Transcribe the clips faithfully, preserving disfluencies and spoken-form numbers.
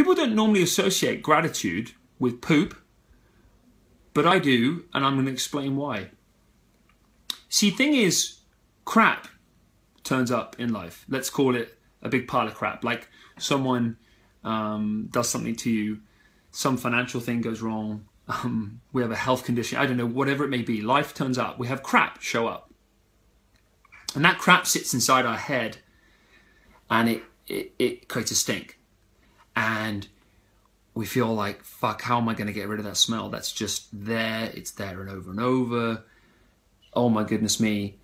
People don't normally associate gratitude with poop, but I do, and I'm going to explain why. See, thing is, crap turns up in life. Let's call it a big pile of crap. Like someone um, does something to you, some financial thing goes wrong, um, we have a health condition, I don't know, whatever it may be. Life turns up. We have crap show up. And that crap sits inside our head and it, it, it creates a stink. And we feel like, fuck, how am I going to get rid of that smell? That's just there. It's there and over and over. Oh my goodness me.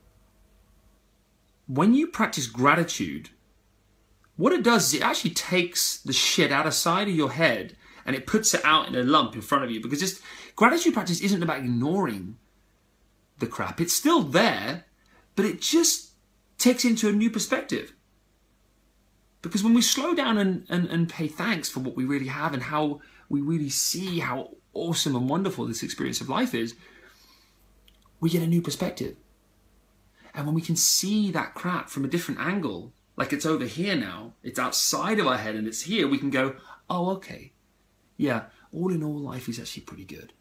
When you practice gratitude, what it does is it actually takes the shit out of side of your head and it puts it out in a lump in front of you, because just gratitude practice isn't about ignoring the crap. It's still there, but it just takes into a new perspective. Because when we slow down and, and, and pay thanks for what we really have and how we really see how awesome and wonderful this experience of life is, we get a new perspective. And when we can see that crap from a different angle, like it's over here now, it's outside of our head and it's here, we can go, oh, okay. Yeah, all in all, life is actually pretty good.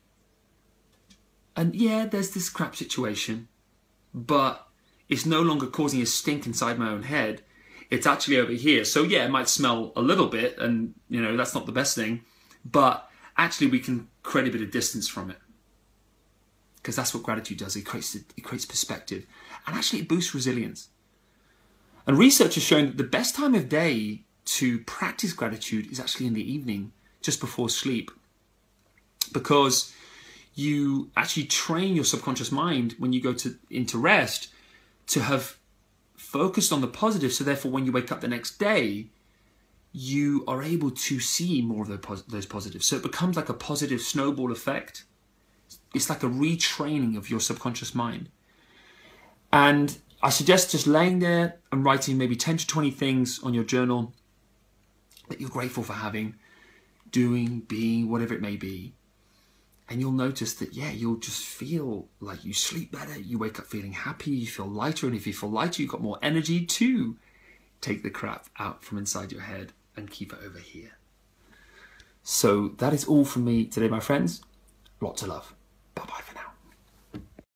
And yeah, there's this crap situation, but it's no longer causing a stink inside my own head. It's actually over here. So yeah, it might smell a little bit and, you know, that's not the best thing, but actually we can create a bit of distance from it. Because that's what gratitude does. It creates, it creates perspective. And actually it boosts resilience. And research has shown that the best time of day to practice gratitude is actually in the evening, just before sleep. Because you actually train your subconscious mind when you go to, into rest to have focused on the positive. So therefore, when you wake up the next day, you are able to see more of those positives. So it becomes like a positive snowball effect. It's like a retraining of your subconscious mind. And I suggest just laying there and writing maybe ten to twenty things on your journal that you're grateful for having, doing, being, whatever it may be. And you'll notice that, yeah, you'll just feel like you sleep better, you wake up feeling happy, you feel lighter. And if you feel lighter, you've got more energy to take the crap out from inside your head and keep it over here. So that is all from me today, my friends. Lots of love. Bye-bye.